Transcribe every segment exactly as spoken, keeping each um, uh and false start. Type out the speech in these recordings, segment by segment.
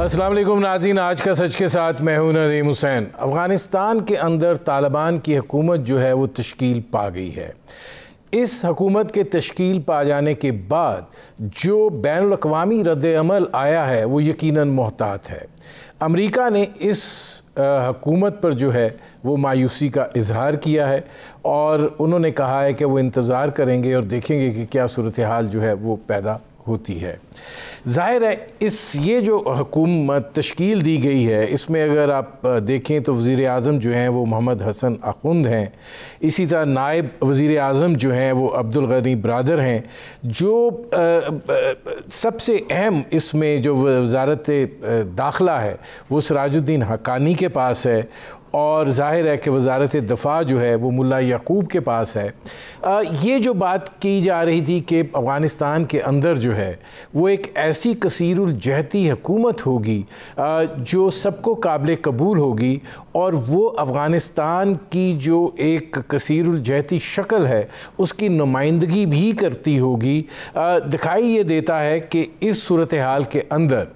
अस्सलाम वालेकुम नाज़रीन, आज का सच के साथ मैं हूं नदीम हुसैन। अफ़गानिस्तान के अंदर तालिबान की हुकूमत जो है वो तश्कील पा गई है। इस हकूमत के तश्कील पा जाने के बाद जो बैनुल अक़वामी रद्दअमल आया है वो यकीनन मोहतात है। अमरीका ने इस हकूमत पर जो है वो मायूसी का इजहार किया है और उन्होंने कहा है कि वो इंतज़ार करेंगे और देखेंगे कि क्या सूरत हाल जो है वो पैदा होती है। ज़ाहिर है इस ये जो हुकूमत तश्कील दी गई है इसमें अगर आप देखें तो वज़ीर आज़म जो हैं वो मोहम्मद हसन आखुंद हैं, इसी तरह नायब वज़ीर आज़म जो हैं वो अब्दुलगनी ब्रादर हैं। जो आ, आ, सबसे अहम इसमें जो वज़ारत दाखिला है वो सराजुद्दीन हकानी के पास है और जाहिर है कि वज़ारत दफ़ा जो है वो मुल्ला यकूब के पास है। आ, ये जो बात की जा रही थी कि अफ़गानिस्तान के अंदर जो है वो एक ऐसी कसीरुल जहती हुकूमत होगी आ, जो सबको काबिल कबूल होगी और वो अफ़गानिस्तान की जो एक कसीरुल जहती शक्ल है उसकी नुमाइंदगी भी करती होगी। आ, दिखाई ये देता है कि इस सूरत हाल के अंदर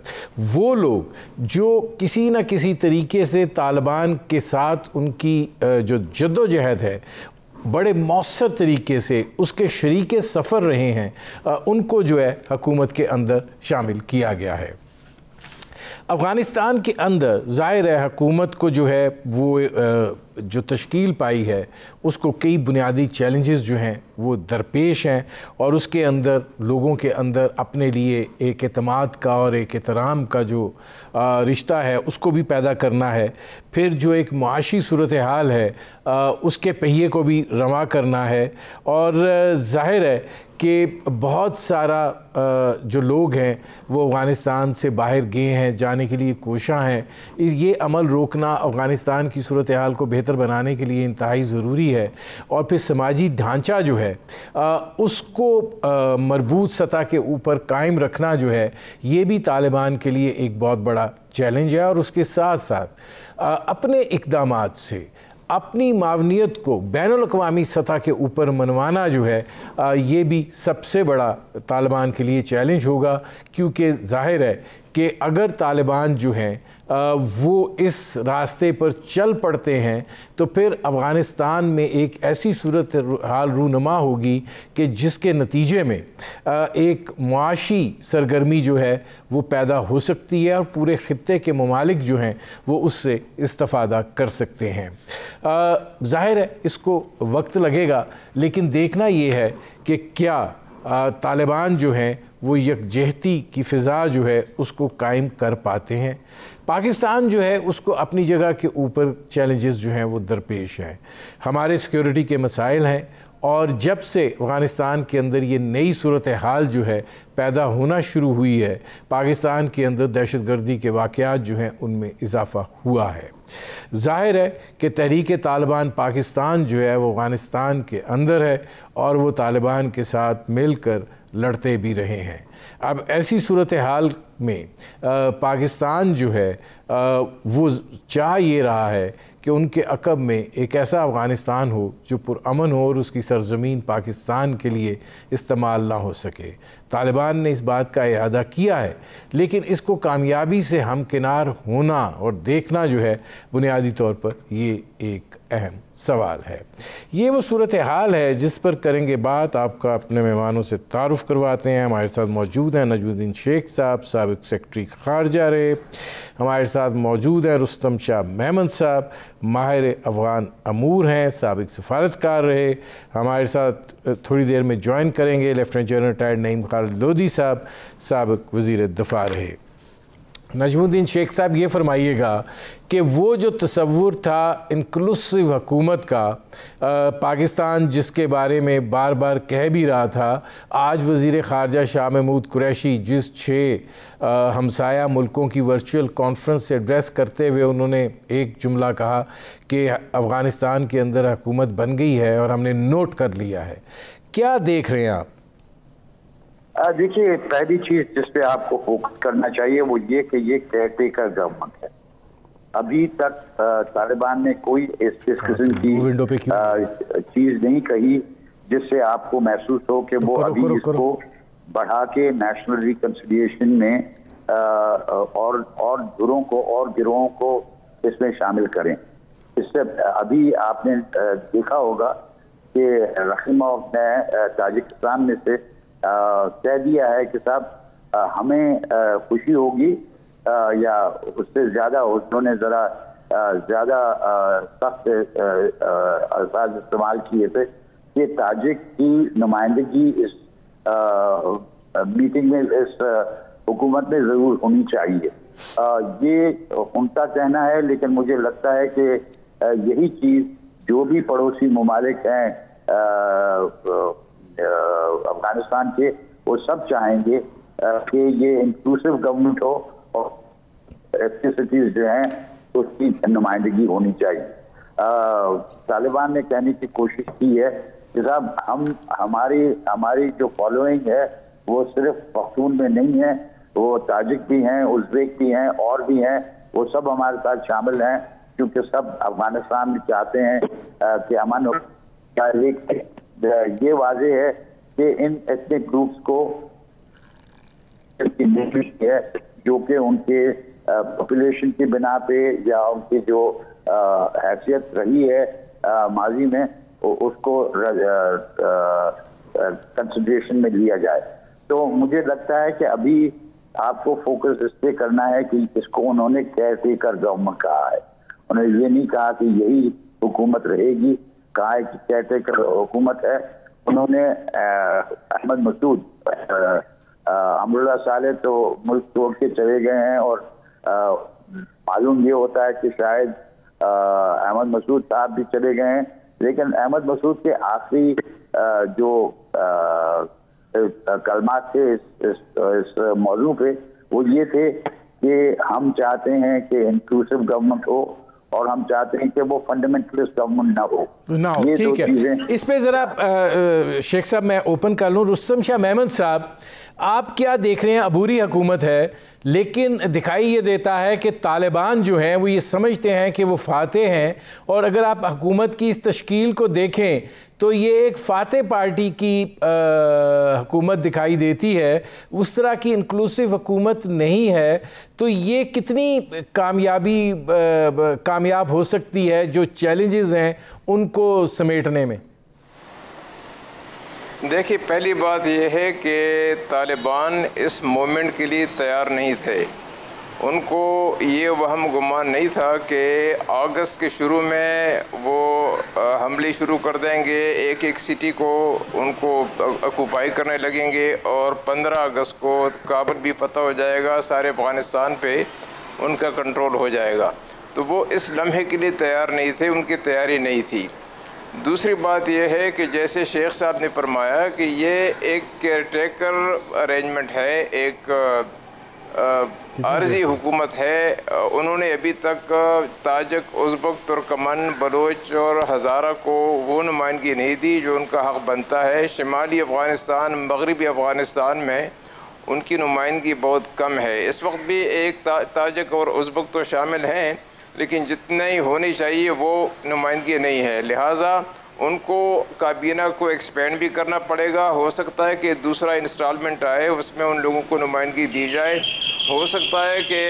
वो लोग जो किसी न किसी तरीके से तालिबान के साथ उनकी जो जद्दोजहद है बड़े मौसर तरीके से उसके शरीके सफ़र रहे हैं, उनको जो है हुकूमत के अंदर शामिल किया गया है। अफ़गानिस्तान के अंदर ज़ाहिर है हुकूमत को जो है वो जो तश्कील पाई है उसको कई बुनियादी चैलेंजेस जो हैं वो दरपेश हैं और उसके अंदर लोगों के अंदर अपने लिए एक एतमाद का और एक एहतराम का जो रिश्ता है उसको भी पैदा करना है। फिर जो एक माशी सूरत हाल है आ, उसके पहिए को भी रवा करना है और ज़ाहिर है कि बहुत सारा आ, जो लोग हैं वो अफ़गानिस्तान से बाहर गए हैं, जाने के लिए कोशाँ हैं। ये अमल रोकना अफ़गानिस्तान की सूरत हाल को बेहतर बनाने के लिए इंतहाई ज़रूरी है। और फिर समाजी ढांचा जो है आ, उसको मरबूत सतह के ऊपर कायम रखना जो है ये भी तालिबान के लिए एक बहुत बड़ा चैलेंज है। और उसके साथ साथ आ, अपने इक़दामात से अपनी मावनियत को बैनुल अक़वामी सतह के ऊपर मनवाना जो है आ, ये भी सबसे बड़ा तालिबान के लिए चैलेंज होगा, क्योंकि जाहिर है कि अगर तालिबान जो हैं वो इस रास्ते पर चल पड़ते हैं तो फिर अफ़गानिस्तान में एक ऐसी सूरत हाल रूनमा होगी कि जिसके नतीजे में एक मुआशी सरगर्मी जो है वो पैदा हो सकती है और पूरे ख़ित्ते के ममालिक जो हैं वो उससे इस्तिफ़ादा कर सकते हैं। ज़ाहिर है इसको वक्त लगेगा, लेकिन देखना ये है कि क्या तालिबान जो हैं वो यकजहती की फ़िज़ा जो है उसको कायम कर पाते हैं। पाकिस्तान जो है उसको अपनी जगह के ऊपर चैलेंजेस जो हैं वो दरपेश हैं। हमारे सिक्योरिटी के मसाइल हैं और जब से अफ़गानिस्तान के अंदर ये नई सूरत हाल जो है पैदा होना शुरू हुई है पाकिस्तान के अंदर दहशत गर्दी के वाक़यात जो हैं उनमें इजाफ़ा हुआ है। ज़ाहिर है कि तहरीक तालिबान पाकिस्तान जो है वो अफ़गानिस्तान के अंदर है और वो तालिबान के साथ मिलकर लड़ते भी रहे हैं। अब ऐसी सूरत हाल में आ, पाकिस्तान जो है आ, वो चाह ये रहा है कि उनके अकब में एक ऐसा अफ़गानिस्तान हो जो पुरअमन हो और उसकी सरज़मीन पाकिस्तान के लिए इस्तेमाल ना हो सके। तालिबान ने इस बात का इरादा किया है, लेकिन इसको कामयाबी से हमकिनार होना और देखना जो है बुनियादी तौर पर ये एक अहम सवाल है। ये वो सूरत हाल है जिस पर करेंगे बात। आपका अपने मेहमानों से तारुफ़ करवाते हैं। हमारे साथ मौजूद हैं नजमुद्दीन शेख साहब, साबिक सेक्रेटरी खारजा रहे। हमारे साथ मौजूद हैं रस्तम शाह महमद साहब, माहिर अफ़गान अमूर हैं, साबिक सफारतकार रहे। हमारे साथ थोड़ी देर में ज्वाइन करेंगे lieutenant general retired Naeem Khan Lodhi साहब, साबिक वज़ीर दफ़ा रहे। नजमुद्दीन शेख साहब, ये फरमाइएगा कि वो जो तस्वुर था इंक्लूसिव हुकूमत का, आ, पाकिस्तान जिसके बारे में बार बार कह भी रहा था, आज वज़ीर ख़ारजा शाह महमूद कुरैशी जिस छः हमसाया मुल्कों की वर्चुअल कॉन्फ्रेंस से एड्रेस करते हुए उन्होंने एक जुमला कहा कि अफ़गानिस्तान के अंदर हुकूमत बन गई है और हमने नोट कर लिया है, क्या देख रहे हैं आप? देखिए, पहली चीज़ जिस पे आपको फोकस करना चाहिए वो ये कि ये केयरटेकर गवर्नमेंट है। अभी तक तालिबान ने कोई इस इस किस्म की चीज़ नहीं कही जिससे आपको महसूस हो कि वो अभी इसको बढ़ा के नेशनल रिकंसिलिएशन में और और धुरों को और गिरोहों को इसमें शामिल करें। इससे अभी आपने देखा होगा कि रखीमोव ने ताजिकिस्तान में से कह दिया है कि साहब हमें खुशी होगी या उससे ज़्यादा उन्होंने ज़रा ज़्यादा सख्त अल्फाज इस्तेमाल किए थे कि ताजिक की नुमाइंदगी इस आ, मीटिंग में इस हुकूमत में ज़रूर होनी चाहिए। आ, ये उनका कहना है, लेकिन मुझे लगता है कि यही चीज़ जो भी पड़ोसी ममालिक हैं अफगानिस्तान के, वो सब चाहेंगे कि ये इंक्लूसिव गवर्नमेंट हो और एथनिसिटीज़ जो हैं उसकी नुमाइंदगी होनी चाहिए। तालिबान ने कहने की कोशिश की है कि साहब हम हमारी हमारी जो फॉलोइंग है वो सिर्फ पख्तून में नहीं है, वो ताजिक भी हैं, उज़्बेक भी हैं और भी हैं, वो सब हमारे साथ शामिल हैं क्योंकि सब अफगानिस्तान में चाहते हैं कि अमन हो। ये वाजे है कि इन एथनिक ग्रुप्स को है जो कि उनके पॉपुलेशन की बिना पे या उनकी जो हैसियत रही है माजी में उसको कंसिडरेशन में लिया जाए। तो मुझे लगता है कि अभी आपको फोकस इस पर करना है कि इसको उन्होंने केयर टेकर गवर्नमेंट कहा है, उन्होंने ये नहीं कहा कि यही हुकूमत रहेगी, कहा है कि केयर टेकर हुकूमत है। उन्होंने अहमद मसूद, अमरुल्लाह सालेह तो मुल्क तोड़ के चले गए हैं और मालूम ये होता है कि शायद अहमद मसूद साहब भी चले गए हैं, लेकिन अहमद मसूद के आखिरी जो कलमात थे इस, इस, इस मौजू पे वो ये थे कि हम चाहते हैं कि इंक्लूसिव गवर्नमेंट हो और हम चाहते हैं कि वो फंडामेंटलिस्ट गवर्नमेंट ना हो ना हो। ठीक है, इस पे ज़रा शेख साहब मैं ओपन कर लूँ। रस्तम शाह महमूद साहब, आप क्या देख रहे हैं? अबूरी हुकूमत है, लेकिन दिखाई ये देता है कि तालिबान जो हैं वो ये समझते हैं कि वो फातह हैं, और अगर आप हुकूमत की इस तश्कील को देखें तो ये एक फातह पार्टी की हुकूमत दिखाई देती है, उस तरह की इंक्लूसिव हुकूमत नहीं है। तो ये कितनी कामयाबी आ, कामयाब हो सकती है जो चैलेंजेस हैं उनको समेटने में? देखिए, पहली बात यह है कि तालिबान इस मोमेंट के लिए तैयार नहीं थे। उनको ये वहम गुमान नहीं था कि अगस्त के शुरू में वो हमले शुरू कर देंगे, एक एक सिटी को उनको ऑक्यूपाई करने लगेंगे और पंद्रह अगस्त को काबुल भी फतह हो जाएगा, सारे अफगानिस्तान पे उनका कंट्रोल हो जाएगा। तो वो इस लम्हे के लिए तैयार नहीं थे, उनकी तैयारी नहीं थी। दूसरी बात यह है कि जैसे शेख साहब ने फरमाया कि ये एक केयरटेकर अरेंजमेंट है, एक आर्जी हुकूमत है। उन्होंने अभी तक ताजिक, उज़्बक, तुर्कमन, बलोच और हज़ारा को वो नुमाइंदगी नहीं दी जो उनका हक़ बनता है। शिमाली अफ़गानिस्तान, मगरबी अफ़गानिस्तान में उनकी नुमाइंदगी बहुत कम है। इस वक्त भी एक ता, ताजिक और उज़्बक तो शामिल हैं, लेकिन जितने ही होने चाहिए वो नुमाइंदगी नहीं है। लिहाजा उनको काबीना को एक्सपेंड भी करना पड़ेगा। हो सकता है कि दूसरा इंस्टॉलमेंट आए, उसमें उन लोगों को नुमाइंदगी दी जाए। हो सकता है कि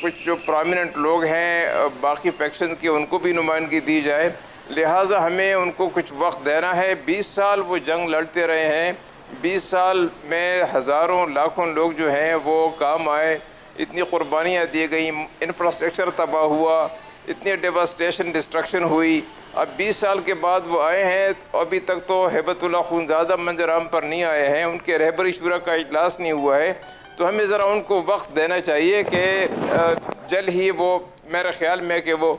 कुछ जो प्रोमिनेंट लोग हैं बाकी फैक्शन के, उनको भी नुमाइंदगी दी जाए। लिहाजा हमें उनको कुछ वक्त देना है। बीस साल वो जंग लड़ते रहे हैं, बीस साल में हज़ारों लाखों लोग जो हैं वो काम आए, इतनी कुर्बानियाँ दी गई, इंफ्रास्ट्रक्चर तबाह हुआ, इतनी डेवास्टेशन डिस्ट्रक्शन हुई। अब बीस साल के बाद वो आए हैं, तो अभी तक तो हैबतुल्लाह अखुंदज़ादा मंजराम पर नहीं आए हैं, उनके रहबरी शुरा का इजलास नहीं हुआ है। तो हमें ज़रा उनको वक्त देना चाहिए कि जल्द ही वो, मेरे ख्याल में कि वो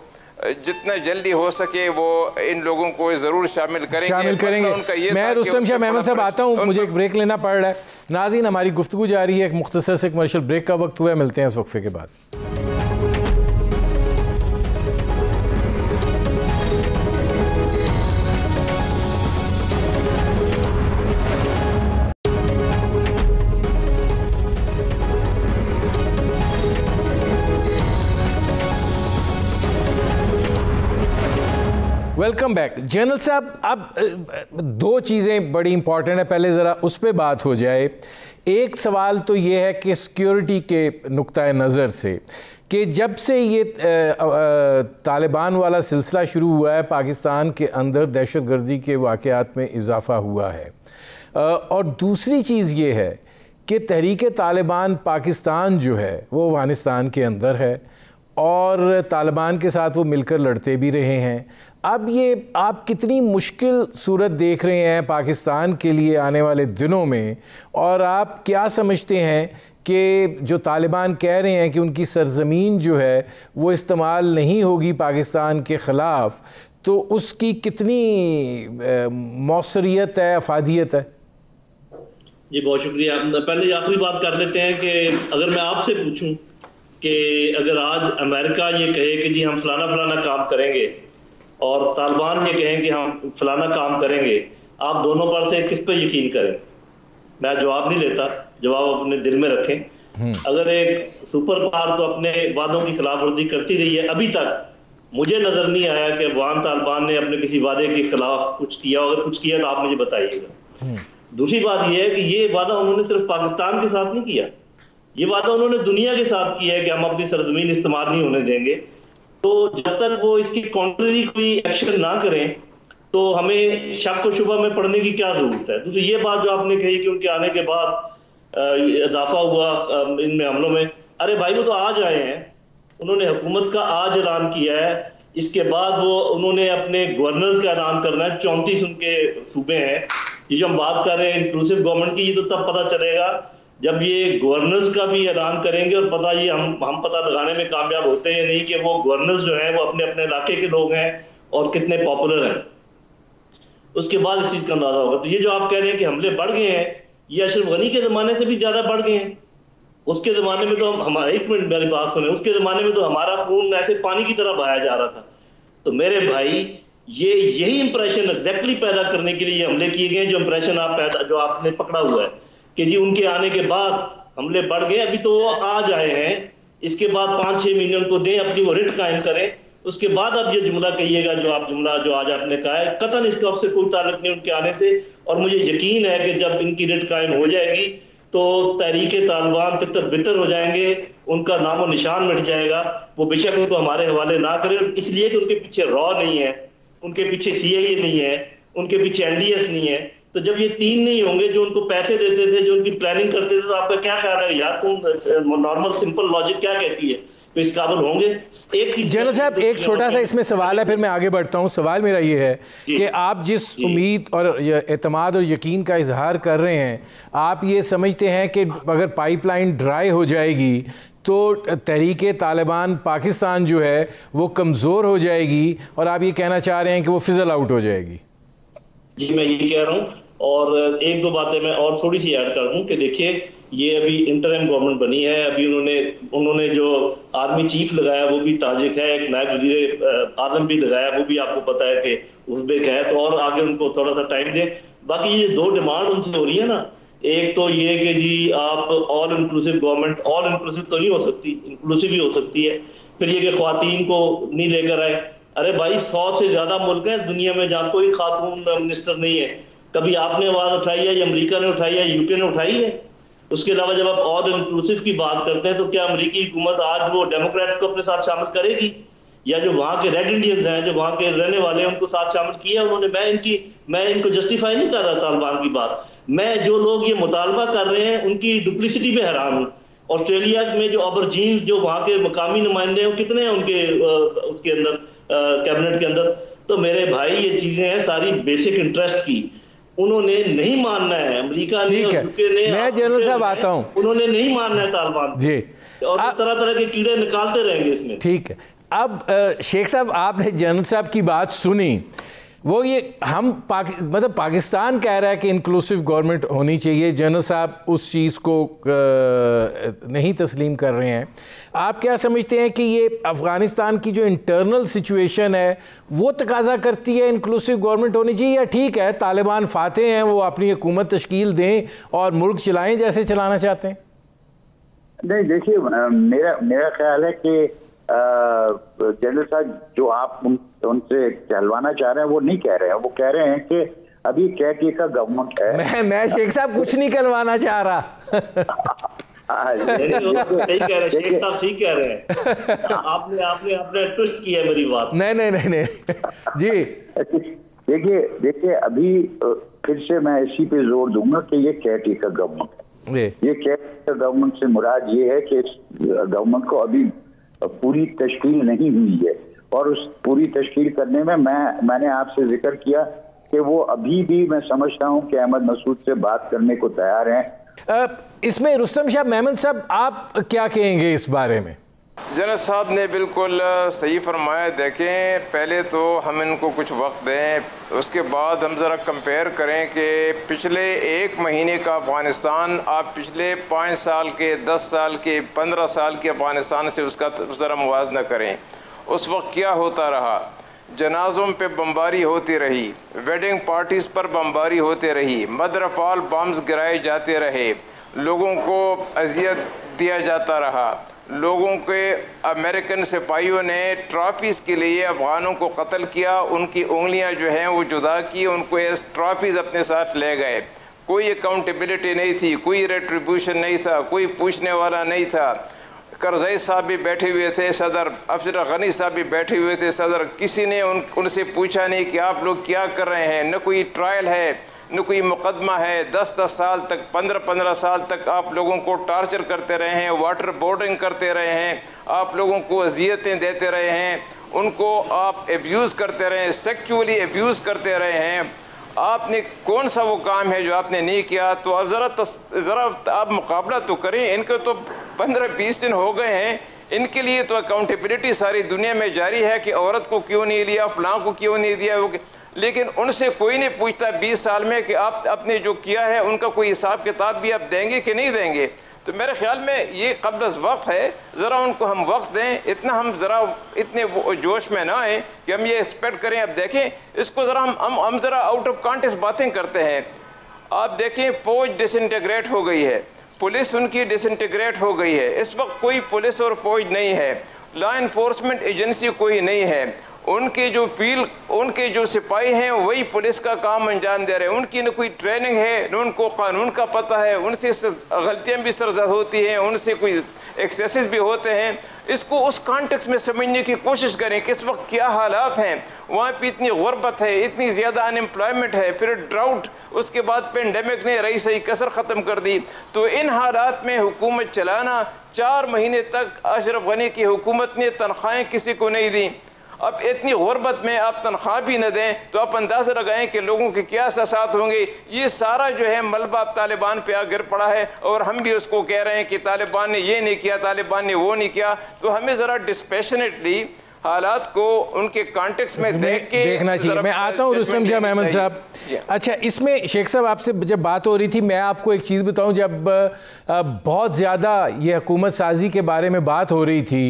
जितना जल्दी हो सके वो इन लोगों को ज़रूर शामिल करेंगे शामिल करेंगे उनका ये मैं रस्तम शाह महमूद साहब आता हूँ, मुझे एक ब्रेक लेना पड़ रहा है। नाज़रीन, हमारी गुफ्तगू जारी है, एक मुख्तसर से कमर्शियल ब्रेक का वक्त हुआ है, मिलते हैं इस वक्फे के बाद। वेलकम बैक जनरल साहब। अब दो चीज़ें बड़ी इंपॉर्टेंट है, पहले ज़रा उस पर बात हो जाए। एक सवाल तो ये है कि सिक्योरिटी के नुक्ता नज़र से कि जब से ये तालिबान वाला सिलसिला शुरू हुआ है पाकिस्तान के अंदर दहशतगर्दी के वाक़यात में इजाफ़ा हुआ है, और दूसरी चीज़ ये है कि तहरीक तालिबान पाकिस्तान जो है वो अफगानिस्तान के अंदर है और तालिबान के साथ वो मिलकर लड़ते भी रहे हैं। अब ये आप कितनी मुश्किल सूरत देख रहे हैं पाकिस्तान के लिए आने वाले दिनों में, और आप क्या समझते हैं कि जो तालिबान कह रहे हैं कि उनकी सरजमीन जो है वो इस्तेमाल नहीं होगी पाकिस्तान के ख़िलाफ़, तो उसकी कितनी मौसरियत है, अफादियत है? जी बहुत शुक्रिया। पहले आखिरी बात कर लेते हैं कि अगर मैं आपसे पूछूं कि अगर आज अमेरिका ये कहे कि जी हम फलाना फलाना काम करेंगे और तालिबान ये कहें कि हम फलाना काम करेंगे, आप दोनों पर से किस पर यकीन करें? मैं जवाब नहीं लेता, जवाब अपने दिल में रखें। अगर एक सुपर पावर तो अपने वादों की खिलाफवर्जी करती रही है, अभी तक मुझे नजर नहीं आया कि अफगान तालिबान ने अपने किसी वादे के खिलाफ कुछ किया। अगर कुछ किया तो आप मुझे बताइएगा। दूसरी बात यह है कि ये वादा उन्होंने सिर्फ पाकिस्तान के साथ नहीं किया, ये वादा उन्होंने दुनिया के साथ किया है कि हम अपनी सरजमीन इस्तेमाल नहीं होने देंगे। तो जब तक वो इसकी कॉन्ट्ररी कोई एक्शन ना करें तो हमें शक और शुबा में पड़ने की क्या जरूरत है। तो ये बात जो आपने कही कि उनके आने के बाद इजाफा हुआ इनमें हमलों में, अरे भाई वो तो आज आए हैं, उन्होंने हुकूमत का आज ऐलान किया है, इसके बाद वो उन्होंने अपने गवर्नर का ऐलान करना है। चौंतीस उनके सूबे हैं। ये जो हम बात कर रहे हैं इंक्लूसिव गवर्नमेंट की, ये तो तब पता चलेगा जब ये गवर्नर्स का भी ऐलान करेंगे, और पता ये हम हम पता लगाने में कामयाब होते हैं नहीं कि वो गवर्नर्स जो हैं वो अपने अपने इलाके के लोग हैं और कितने पॉपुलर हैं, उसके बाद इस चीज़ का अंदाजा होगा। तो ये जो आप कह रहे हैं कि हमले बढ़ गए हैं, ये अशरफ गनी के ज़माने से भी ज़्यादा बढ़ गए हैं। उसके ज़माने में तो हम हमारा एक मिनट मेरी बात सुने उसके ज़माने में तो हमारा खून ऐसे पानी की तरह बहाया जा रहा था। तो मेरे भाई ये यही इंप्रेशन एग्जैक्टली पैदा करने के लिए हमले किए गए, जो इंप्रेशन आप पैदा जो आपने पकड़ा हुआ है कि जी उनके आने के बाद हमले बढ़ गए। अभी तो वो आज आए हैं, इसके बाद पाँच छः महीने उनको दें, अपनी वो रिट कायम करें, उसके बाद आप ये जुमला कहिएगा जो आप जुमला जो आज आपने कहा है, कतन इसका उससे कोई ताल्लुक नहीं उनके आने से। और मुझे यकीन है कि जब इनकी रिट कायम हो जाएगी तो तहरीक तालिबान तितर बितर हो जाएंगे, उनका नामो निशान मिट जाएगा। वो बेशक उनको हमारे हवाले ना करें, इसलिए कि उनके पीछे रॉ नहीं है, उनके पीछे सीआईए नहीं है, उनके पीछे एनडीएस नहीं है। तो जब ये तीन नहीं होंगे जो उनको पैसे देते थे, जो उनकी प्लानिंग करते थे, तो आपका क्या ख्याल है यार? तुम नॉर्मल सिंपल लॉजिक क्या कहती है तो इस काबिल होंगे? एक जनरल साहब एक छोटा सा इसमें सवाल है, फिर मैं आगे बढ़ता हूँ। सवाल मेरा ये है कि आप जिस उम्मीद और एतमाद और यकीन का इजहार कर रहे हैं, आप ये समझते हैं कि अगर पाइपलाइन ड्राई हो जाएगी तो तहरीक तालिबान पाकिस्तान जो है वो कमज़ोर हो जाएगी, और आप ये कहना चाह रहे हैं कि वो फिजल आउट हो जाएगी? जी मैं ये कह रहा हूँ, और एक दो बातें मैं और थोड़ी सी ऐड कर दूँ कि देखिए ये अभी इंटरिम गवर्नमेंट बनी है, अभी उन्होंने उन्होंने जो आर्मी चीफ लगाया वो भी ताजिक है, एक नायब वज़ीर आज़म भी लगाया वो भी आपको पता है कि उज़्बेक है। तो और आगे उनको थोड़ा सा टाइम दें। बाकी ये दो डिमांड उनसे हो रही है ना, एक तो ये कि जी आप all inclusive government, all inclusive तो नहीं हो सकती, इंक्लूसिव ही हो सकती है। फिर ये कि ख्वातीन को नहीं लेकर आए। अरे भाई सौ से ज्यादा मुल्क हैं दुनिया में जहाँ कोई खातून मिनिस्टर नहीं है। कभी आपने आवाज उठाई है या अमरीका ने उठाई है, यूके ने उठाई है? उसके अलावा जब आप ऑल इंक्लूसिव की बात करते हैं तो क्या अमरीकी हुकूमत आज वो डेमोक्रेट्स को अपने साथ शामिल करेगी, या जो वहाँ के रेड इंडियंस हैं जो वहाँ के रहने वाले हैं उनको साथ शामिल किया उन्होंने? मैं इनकी मैं इनको जस्टिफाई नहीं कर रहा तालिबान की बात, मैं जो लोग ये मुतालबा कर रहे हैं उनकी डुप्लिसिटी पे हैरान हूँ। ऑस्ट्रेलिया में जो अबरजीन जो वहाँ के मकामी नुमाइंदे हैं कितने हैं उनके उसके अंदर कैबिनेट के अंदर। तो मेरे भाई ये चीज़ें हैं सारी बेसिक इंटरेस्ट की, उन्होंने नहीं मानना है अमरीका ने और यूके ने। मैं जनरल साहब आता हूँ, उन्होंने नहीं मानना है तालिबान जी, और तरह तरह के कीड़े निकालते रहेंगे इसमें। ठीक है, अब शेख साहब आपने जनरल साहब की बात सुनी, वो ये हम पाकि मतलब पाकिस्तान कह रहा है कि इंक्लूसिव गवर्नमेंट होनी चाहिए, जनरल साहब उस चीज़ को नहीं तस्लीम कर रहे हैं। आप क्या समझते हैं कि ये अफ़गानिस्तान की जो इंटरनल सिचुएशन है वो तकाजा करती है इंक्लूसिव गवर्नमेंट होनी चाहिए, या ठीक है तालिबान फाते हैं वो अपनी हुकूमत तश्कील दें और मुल्क चलाएं जैसे चलाना चाहते हैं? नहीं देखिए मेरा मेरा ख्याल है कि जनरल साहब जो आप उन, उनसे कहलवाना चाह रहे हैं वो नहीं कह रहे हैं। वो कह रहे हैं कि अभी कैके का गवर्नमेंट है। मैं मैं शेख साहब कुछ नहीं करवाना चाह रहा। सही कह रहे शेख साहब, ठीक कह रहे हैं। आपने आपने आपने ट्विस्ट किया मेरी बात। नहीं नहीं नहीं नहीं जी देखिए देखिए अभी फिर से मैं इसी पे जोर दूंगा कि ये केयरटेकर गवर्नमेंट है। ये केयरटेकर गवर्नमेंट से मुराद ये है कि इस गवर्नमेंट को अभी पूरी तश्कील नहीं हुई है, और उस पूरी तश्कील करने में मैं मैंने आपसे जिक्र किया कि वो अभी भी मैं समझता हूँ कि अहमद मसूद से बात करने को तैयार हैं। इसमें रस्तम शाह महमूद साहब आप क्या कहेंगे इस बारे में? जनरल साहब ने बिल्कुल सही फरमाया। देखें, पहले तो हम इनको कुछ वक्त दें, उसके बाद हम ज़रा कंपेयर करें कि पिछले एक महीने का अफगानिस्तान आप पिछले पाँच साल के, दस साल के, पंद्रह साल के अफगानिस्तान से उसका ज़रा मुवाजना करें। उस वक्त क्या होता रहा? जनाजों पर बमबारी होती रही, वेडिंग पार्टीज़ पर बमबारी होती रही, मदरफाल बम्स गिराए जाते रहे, लोगों को अजियत दिया जाता रहा, लोगों के अमेरिकन सिपाहियों ने ट्रॉफीज़ के लिए अफगानों को कत्ल किया, उनकी उंगलियां जो हैं वो जुदा की, उनको एस ट्रॉफीज़ अपने साथ ले गए। कोई अकाउंटेबिलिटी नहीं थी, कोई रेट्रीब्यूशन नहीं था, कोई पूछने वाला नहीं था। करजई साहब भी बैठे हुए थे, सदर अब्दुलगनी साहब भी बैठे हुए थे सदर, किसी ने उन उनसे पूछा नहीं कि आप लोग क्या कर रहे हैं। न कोई ट्रायल है, न कोई मुकदमा है। दस दस साल तक, पंद्रह पंद्रह साल तक आप लोगों को टार्चर करते रहे हैं, वाटर बोर्डिंग करते रहे हैं, आप लोगों को अजियतें देते रहे हैं, उनको आप एब्यूज़ करते रहे हैं, सेक्चुअली एब्यूज़ करते रहे हैं। आपने कौन सा वो काम है जो आपने नहीं किया? तो अब ज़रा ज़रा आप मुकाबला तो करें। इनको तो पंद्रह बीस दिन हो गए हैं, इनके लिए तो अकाउंटेबिलिटी सारी दुनिया में जारी है कि औरत को क्यों नहीं लिया, फलां को क्यों नहीं दिया, वो, लेकिन उनसे कोई नहीं पूछता बीस साल में कि आप अपने जो किया है उनका कोई हिसाब किताब भी आप देंगे कि नहीं देंगे। तो मेरे ख्याल में ये क़ब्लस वक्त है, ज़रा उनको हम वक्त दें। इतना हम ज़रा इतने जोश में ना आए कि हम ये एक्सपेक्ट करें। अब देखें, इसको ज़रा हम हम हम ज़रा आउट ऑफ कॉन्टेक्स्ट बातें करते हैं। आप देखें, फ़ौज डिसइंटीग्रेट हो गई है, पुलिस उनकी डिसइंटीग्रेट हो गई है। इस वक्त कोई पुलिस और फ़ौज नहीं है, लॉ इन्फोर्समेंट एजेंसी कोई नहीं है। उनके जो फील्ड, उनके जो सिपाही हैं वही पुलिस का काम अंजाम दे रहे हैं। उनकी न कोई ट्रेनिंग है, न उनको कानून का पता है। उनसे गलतियां भी सरजद होती हैं, उनसे कोई एक्सेसेस भी होते हैं। इसको उस कॉन्टेक्स्ट में समझने की कोशिश करें कि इस वक्त क्या हालात हैं। वहाँ पे इतनी गुर्बत है, इतनी ज़्यादा अनएम्प्लॉयमेंट है, फिर ड्राउट, उसके बाद पेंडेमिक ने रही सही कसर ख़त्म कर दी। तो इन हालात में हुकूमत चलाना, चार महीने तक अशरफ गनी की हुकूमत ने तनख्वाहें किसी को नहीं दी। अब इतनी गुर्बत में आप तनख्वाह भी न दें तो आप अंदाज़ा लगाएं कि लोगों के क्या सासात होंगे। ये सारा जो है मलबा अब तालिबान पे आ गिर पड़ा है, और हम भी उसको कह रहे हैं कि तालिबान ने ये नहीं किया, तालिबान ने वो नहीं किया। तो हमें ज़रा डिस्पैशनेटली हालात को उनके कॉन्टेक्स्ट में देख के देखना चाहिए। मैं आता हूँ रस्तम शाह महमूद साहब। अच्छा, इसमें शेख साहब आपसे जब बात हो रही थी, मैं आपको एक चीज़ बताऊँ, जब बहुत ज़्यादा ये हुकूमत साजी के बारे में बात हो रही थी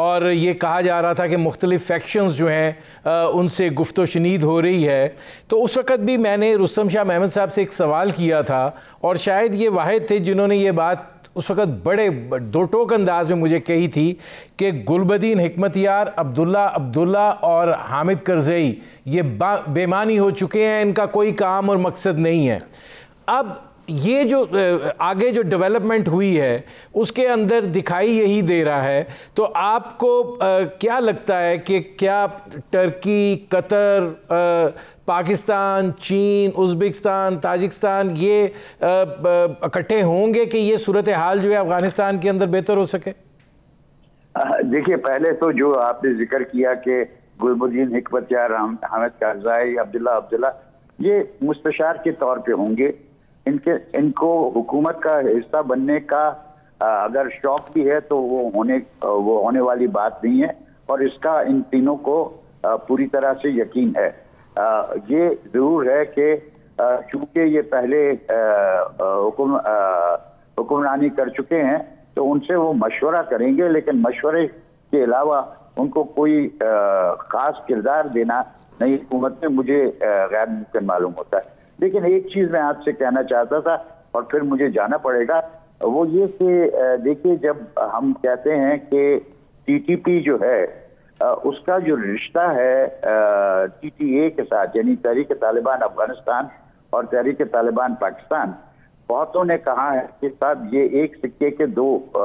और ये कहा जा रहा था कि मुख्तलिफ़ फैक्शंस जो हैं उनसे गुफ्तो शनीद हो रही है, तो उस वक़्त भी मैंने रस्तम शाह महमूद साहब से एक सवाल किया था, और शायद ये वाहिद थे जिन्होंने ये बात उस वक़्त बड़े दो टोक अंदाज में मुझे कही थी कि गुलबुद्दीन हिकमतयार, अब्दुल्ला अब्दुल्ला और हामिद करजई ये बेमानी हो चुके हैं, इनका कोई काम और मकसद नहीं है। अब ये जो आगे जो डेवलपमेंट हुई है उसके अंदर दिखाई यही दे रहा है। तो आपको क्या लगता है कि क्या टर्की, कतर, पाकिस्तान, चीन, उज़्बेकिस्तान, ताजिकिस्तान ये इकट्ठे होंगे कि ये सूरत हाल जो है अफ़गानिस्तान के अंदर बेहतर हो सके? देखिए, पहले तो जो आपने जिक्र किया कि गुलबुद्दीन हिकमतयार, हामिद करजई, अब्दुल्ला अब्दुल्ला ये मुस्तशार के तौर पे होंगे। इनके इनको हुकूमत का हिस्सा बनने का आ, अगर शौक भी है तो वो होने वो होने वाली बात नहीं है, और इसका इन तीनों को आ, पूरी तरह से यकीन है। आ, ये ज़रूर है कि चूँकि ये पहले हुक्मरानी कर चुके हैं तो उनसे वो मशवरा करेंगे, लेकिन मशवरे के अलावा उनको कोई ख़ास किरदार देना नई हुकूमत में मुझे गैर मुमकिन मालूम होता है। लेकिन एक चीज़ मैं आपसे कहना चाहता था और फिर मुझे जाना पड़ेगा, वो ये कि देखिए, जब हम कहते हैं कि टी टी पी जो है उसका जो रिश्ता है टी टी ए के साथ, यानी तहरीक तालिबान अफगानिस्तान और तहरीक तालिबान पाकिस्तान, बहुतों ने कहा है कि साहब ये एक सिक्के के दो आ,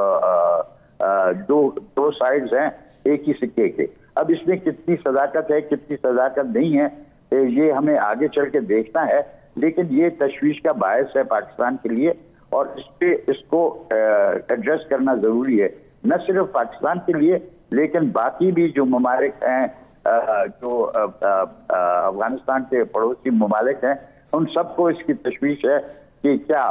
आ, दो दो साइड्स हैं एक ही सिक्के के। अब इसमें कितनी सदाकत है कितनी सदाकत नहीं है ये हमें आगे चल के देखना है, लेकिन ये तशवीश का बायस है पाकिस्तान के लिए और इस पे इसको एड्रेस करना ज़रूरी है, न सिर्फ पाकिस्तान के लिए लेकिन बाकी भी जो ममालिक हैं जो अफगानिस्तान के पड़ोसी ममालिक हैं उन सबको इसकी तशवीश है कि क्या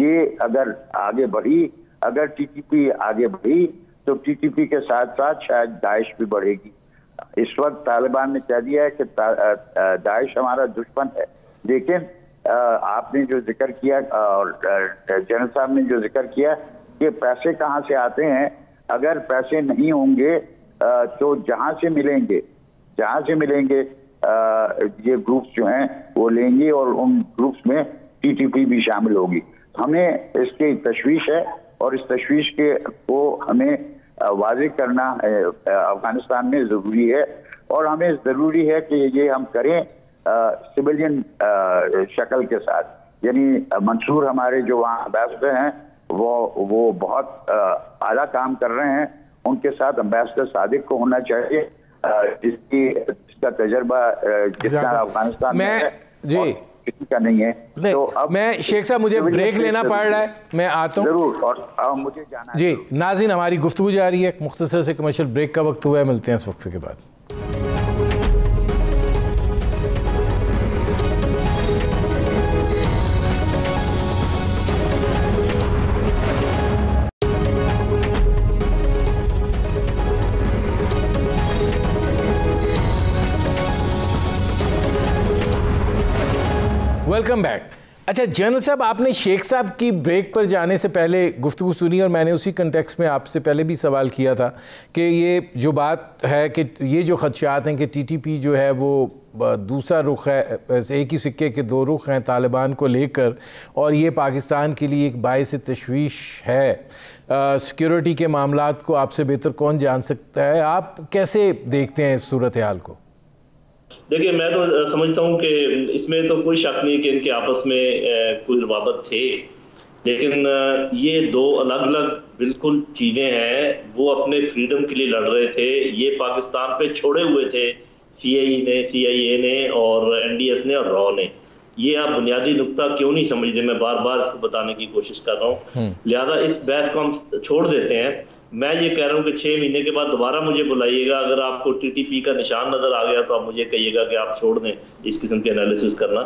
ये अगर आगे बढ़ी, अगर टीटीपी आगे बढ़ी तो टीटीपी के साथ साथ शायद दाइश भी बढ़ेगी। इस वक्त तालिबान ने कह दिया है कि दाइश हमारा दुश्मन है, लेकिन आपने जो जिक्र किया और जनरल साहब ने जो जिक्र किया कि पैसे कहाँ से आते हैं, अगर पैसे नहीं होंगे तो जहाँ से मिलेंगे जहाँ से मिलेंगे ये ग्रुप्स जो हैं वो लेंगे और उन ग्रुप्स में टीटीपी भी शामिल होगी। हमें इसकी तशवीश है और इस तशवीश के को हमें वाज़े करना अफगानिस्तान में ज़रूरी है और हमें ज़रूरी है कि ये हम करें सिविलियन शक्ल के साथ, यानी मंसूर हमारे जो वहाँ एम्बेसडर हैं वो वो बहुत आला काम कर रहे हैं, उनके साथ एम्बेसडर सादिक को होना चाहिए जिसकी जिसका तजर्बा जितना अफगानिस्तान में है जी का नहीं है। नहीं, तो अब मैं शेख साहब मुझे ब्रेक लेना पड़ रहा है, मैं आता हूँ जरूर और अब मुझे जाना है जी। नाज़रीन हमारी गुफ्तगू जारी है, एक मुख्तसर से कमर्शियल ब्रेक का वक्त हुआ है, मिलते हैं इस वक्त के बाद। Welcome back. अच्छा जनरल साहब, आपने शेख साहब की ब्रेक पर जाने से पहले गुफ्तगू सुनी और मैंने उसी कंटेक्स्ट में आपसे पहले भी सवाल किया था कि ये जो बात है कि ये जो खदशात हैं कि टीटीपी जो है वो दूसरा रुख है, एक ही सिक्के के दो रुख हैं तालिबान को लेकर, और ये पाकिस्तान के लिए एक बायस तशवीश है, सिक्योरिटी के मामलों को आपसे बेहतर कौन जान सकता है, आप कैसे देखते हैं इस सूरत हाल को? देखिए मैं तो समझता हूँ कि इसमें तो कोई शक नहीं कि इनके आपस में कोई रवाबत थे, लेकिन ये दो अलग अलग बिल्कुल चीज़ें हैं। वो अपने फ्रीडम के लिए लड़ रहे थे, ये पाकिस्तान पे छोड़े हुए थे सीआईए ने सीआईए ने और एनडीएस ने और रॉ ने। ये आप बुनियादी नुकता क्यों नहीं समझ रहे, मैं बार बार इसको बताने की कोशिश कर रहा हूँ, लिहाजा इस बहस को हम छोड़ देते हैं। मैं ये कह रहा हूँ कि छः महीने के बाद दोबारा मुझे बुलाइएगा, अगर आपको टीटीपी का निशान नज़र आ गया तो आप मुझे कहिएगा कि आप छोड़ दें इस किस्म के एनालिसिस करना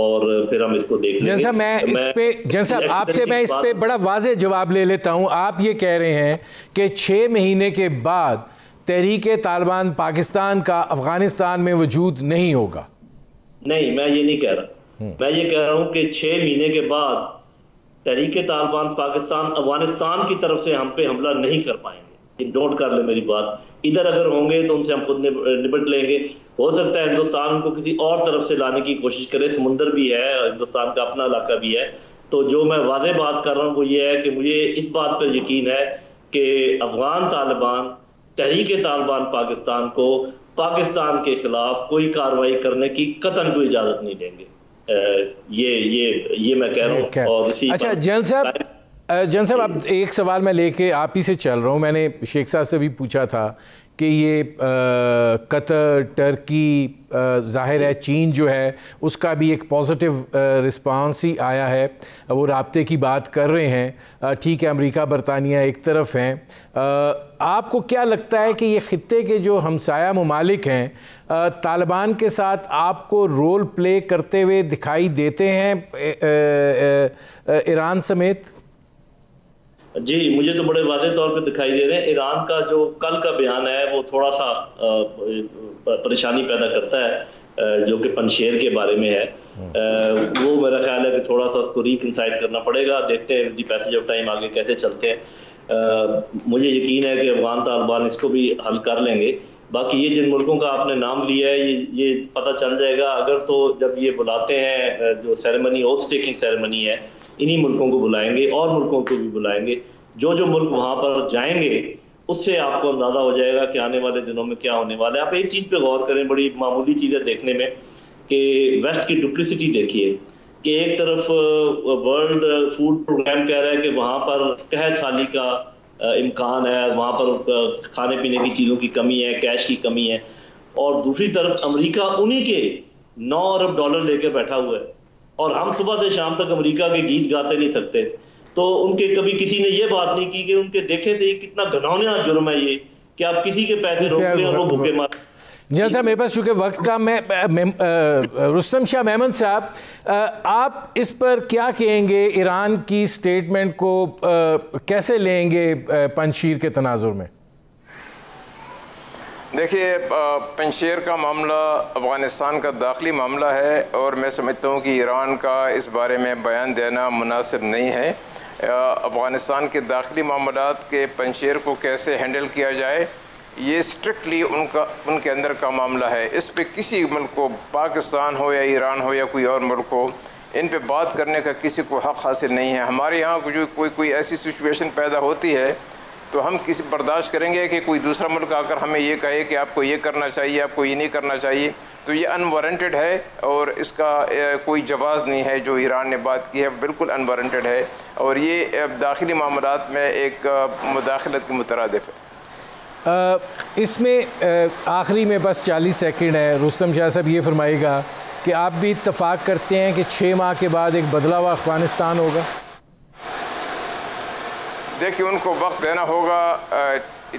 और फिर हम इसको देख लेंगे। जन साहब मैं इस पे जन साहब आपसे मैं इस पे बड़ा वाज़ेह जवाब ले लेता हूँ। आप ये कह रहे हैं कि छः महीने के बाद तहरीक तालिबान पाकिस्तान का अफगानिस्तान में वजूद नहीं होगा? नहीं, मैं ये नहीं कह रहा, मैं ये कह रहा हूँ कि छः महीने के बाद तहरीक तालिबान पाकिस्तान अफगानिस्तान की तरफ से हम पे हमला नहीं कर पाएंगे। नोट कर ले मेरी बात, इधर अगर होंगे तो उनसे हम खुद निपट लेंगे। हो सकता है हिंदुस्तान उनको किसी और तरफ से लाने की कोशिश करे, समुंदर भी है हिंदुस्तान का, अपना इलाका भी है। तो जो मैं वाज़ेह बात कर रहा हूँ वो ये है कि मुझे इस बात पर यकीन है कि अफगान तालिबान तहरीक तालिबान पाकिस्तान को पाकिस्तान के खिलाफ कोई कार्रवाई करने की कतई कोई इजाज़त नहीं देंगे। ये ये ये मैं कह रहा हूँ। और अच्छा जनरल साहब जनरल साहब अब एक सवाल मैं लेके आप ही से चल रहा हूँ। मैंने शेख साहब से भी पूछा था कि ये आ, कतर, टर्की, जाहिर है चीन जो है उसका भी एक पॉजिटिव रिस्पांस ही आया है, वो राब्ते की बात कर रहे हैं। ठीक है अमेरिका, बरतानिया एक तरफ हैं, आपको क्या लगता है कि ये ख़ित्ते के जो हमसाया ममालिक हैं तालिबान के साथ आपको रोल प्ले करते हुए दिखाई देते हैं ईरान समेत? जी मुझे तो बड़े वाज़ेह तौर पे दिखाई दे रहे हैं। ईरान का जो कल का बयान है वो थोड़ा सा परेशानी पैदा करता है, जो कि पनशेर के बारे में है। वो मेरा ख्याल है कि थोड़ा सा उसको रिकंसाइल करना पड़ेगा, देखते हैं दी पैसेज ऑफ टाइम आगे कैसे चलते हैं। मुझे यकीन है कि अफगान तालिबान इसको भी हल कर लेंगे। बाकी ये जिन मुल्कों का आपने नाम लिया है ये ये पता चल जाएगा, अगर तो जब ये बुलाते हैं जो सेरेमनी ओथ टेकिंग सेरेमनी है इन्हीं मुल्कों को बुलाएंगे और मुल्कों को भी बुलाएंगे। जो जो मुल्क वहाँ पर जाएंगे उससे आपको अंदाजा हो जाएगा कि आने वाले दिनों में क्या होने वाला है। आप एक चीज़ पे गौर करें, बड़ी मामूली चीज़ है देखने में, कि वेस्ट की डुप्लिसिटी देखिए कि एक तरफ वर्ल्ड फूड प्रोग्राम कह रहा है कि वहाँ पर कहत साली का इम्कान है, वहाँ पर खाने पीने की चीज़ों की कमी है, कैश की कमी है, और दूसरी तरफ अमरीका उन्हीं के नौ अरब डॉलर लेकर बैठा हुआ है और हम सुबह से शाम तक अमरीका के गीत गाते नहीं थकते। तो उनके कभी किसी ने ये बात नहीं की कि उनके देखे से कितना घिनौना जुर्म है ये कि आप किसी के पैसे रोक लें और वो भूखे मार। जनाब साहब मेरे पास चूँकि वक्त का, मैं रस्तम शाह महमद साहब आप इस पर क्या कहेंगे, ईरान की स्टेटमेंट को आ, कैसे लेंगे पंजशीर के तनाजुर में? देखिए पंजशीर का मामला अफ़गानिस्तान का दाखिली मामला है और मैं समझता हूँ कि ईरान का इस बारे में बयान देना मुनासिब नहीं है। अफ़गानिस्तान के दाखिली मामलात के पंजशीर को कैसे हैंडल किया जाए ये स्ट्रिक्टली उनका उनके अंदर का मामला है। इस पे किसी मुल्क को, पाकिस्तान हो या ईरान हो या कोई और मुल्क हो, इन पे बात करने का किसी को हक़ हासिल नहीं है। हमारे यहाँ जो कोई कोई ऐसी सिचुएशन पैदा होती है तो हम किसी बर्दाश्त करेंगे कि कोई दूसरा मुल्क आकर हमें ये कहे कि आपको ये करना चाहिए, आपको ये नहीं करना चाहिए। तो ये अनवारंटेड है और इसका कोई जवाब नहीं है। जो ईरान ने बात की है बिल्कुल अनवारंटेड है और ये दाखिली मामलात में एक मुदाखलत की मुतरादिफ है। इसमें आखिरी में बस चालीस सेकेंड है, रुस्तम शाह साहब ये फरमाइएगा कि आप भी इत्तफाक करते हैं कि छः माह के बाद एक बदला हुआ अफगानिस्तान होगा? देखिए उनको वक्त देना होगा।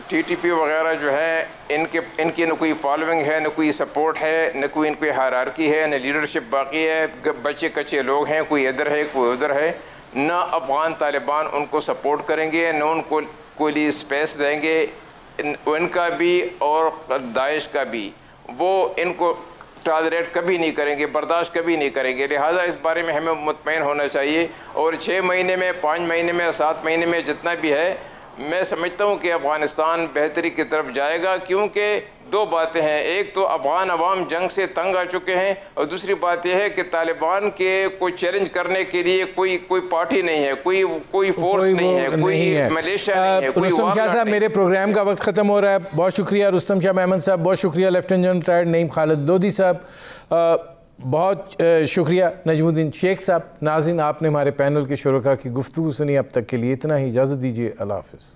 टी टी पी वगैरह जो है इनके इनकी न कोई फॉलोइंग है, न कोई सपोर्ट है, न कोई इनकी हायरार्की है, न लीडरशिप बाकी है। बच्चे कच्चे लोग हैं, कोई इधर है कोई उधर है। न अफ़गान तालिबान उनको सपोर्ट करेंगे, न उनको कोई लिए स्पेस देंगे। इन, इनका भी और दाइश का भी, वो इनको टॉलरेट कभी नहीं करेंगे, बर्दाश्त कभी नहीं करेंगे। लिहाजा इस बारे में हमें मुतमईन होना चाहिए और छः महीने में, पाँच महीने में, सात महीने में जितना भी है मैं समझता हूँ कि अफ़गानिस्तान बेहतरी की तरफ जाएगा। क्योंकि दो बातें हैं, एक तो अफ़गान अवाम जंग से तंग आ चुके हैं और दूसरी बात यह है कि तालिबान के को चैलेंज करने के लिए कोई कोई पार्टी नहीं है, कोई कोई फोर्स कोई नहीं, है, नहीं, कोई नहीं है, कोई मलेशिया नहीं है, कोई रुस्तम शाह साहब मेरे प्रोग्राम का वक्त ख़त्म हो रहा है। बहुत शुक्रिया रुस्तम शाह महमद साहब, बहुत शुक्रिया lieutenant general retired Naeem Khan Lodhi साहब, बहुत शुक्रिया नजमुद्दीन शेख साहब। नाज़रीन आपने हमारे पैनल के शुरका की गुफ्तगू सुनी, अब तक के लिए इतना ही, इजाज़त दीजिए, अल्लाह हाफ़िज़।